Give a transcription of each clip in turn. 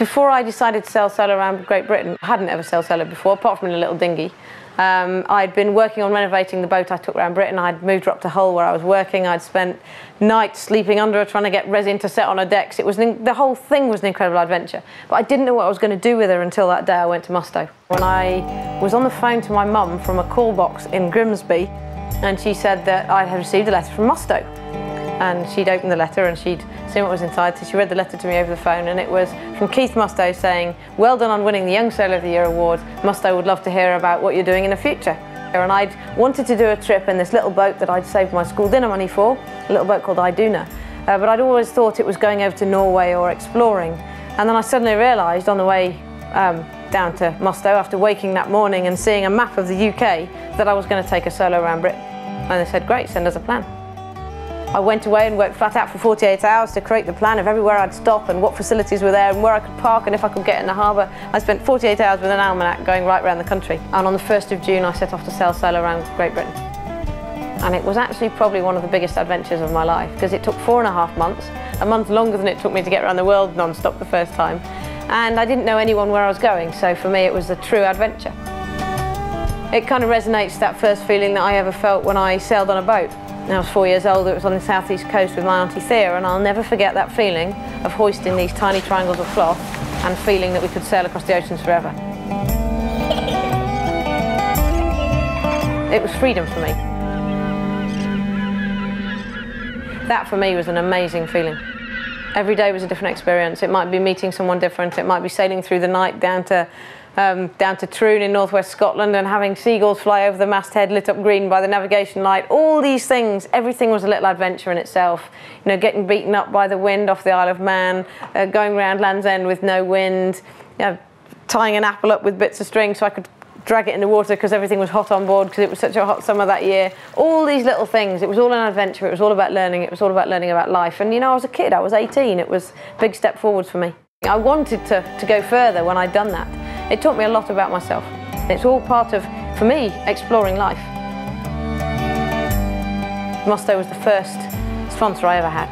Before I decided to sail solo around Great Britain, I hadn't ever sailed solo before, apart from in a little dinghy. I'd been working on renovating the boat I took around Britain. I'd moved her up to Hull where I was working. I'd spent nights sleeping under her trying to get resin to set on her decks. It was the whole thing was an incredible adventure. But I didn't know what I was going to do with her until that day I went to Musto. When I was on the phone to my mum from a call box in Grimsby, and she said that I had received a letter from Musto. And she'd opened the letter and she'd seen what was inside, so she read the letter to me over the phone, and it was from Keith Musto saying, "Well done on winning the Young Sailor of the Year award. Musto would love to hear about what you're doing in the future." And I'd wanted to do a trip in this little boat that I'd saved my school dinner money for, a little boat called Iduna, but I'd always thought it was going over to Norway or exploring. And then I suddenly realised on the way down to Musto, after waking that morning and seeing a map of the UK, that I was going to take a solo around Britain. And they said, "Great, send us a plan." I went away and worked flat out for 48 hours to create the plan of everywhere I'd stop and what facilities were there and where I could park and if I could get in the harbour. I spent 48 hours with an almanac going right around the country. And on the 1st of June I set off to sail solo around Great Britain. And it was actually probably one of the biggest adventures of my life, because it took 4.5 months, a month longer than it took me to get around the world non-stop the first time. And I didn't know anyone where I was going, so for me it was a true adventure. It kind of resonates that first feeling that I ever felt when I sailed on a boat. When I was 4 years old, it was on the southeast coast with my auntie Thea, and I'll never forget that feeling of hoisting these tiny triangles of cloth and feeling that we could sail across the oceans forever. It was freedom for me. That for me was an amazing feeling. Every day was a different experience. It might be meeting someone different, it might be sailing through the night down to Troon in northwest Scotland and having seagulls fly over the masthead lit up green by the navigation light. All these things, everything was a little adventure in itself. You know, getting beaten up by the wind off the Isle of Man, going around Land's End with no wind, you know, tying an apple up with bits of string so I could drag it in the water because everything was hot on board because it was such a hot summer that year. All these little things, it was all an adventure, it was all about learning, it was all about learning about life. And you know, I was a kid, I was 18, it was a big step forward for me. I wanted to go further when I'd done that. It taught me a lot about myself. It's all part of, for me, exploring life. Musto was the first sponsor I ever had.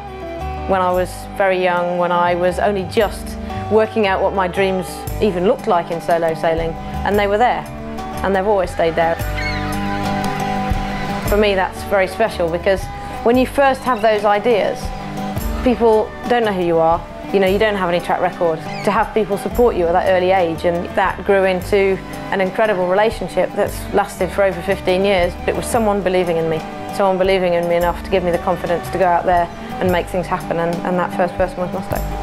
When I was very young, when I was only just working out what my dreams even looked like in solo sailing, and they were there, and they've always stayed there. For me, that's very special, because when you first have those ideas, people don't know who you are. You know, you don't have any track record. To have people support you at that early age, and that grew into an incredible relationship that's lasted for over 15 years. It was someone believing in me. Someone believing in me enough to give me the confidence to go out there and make things happen, and that first person was Musto.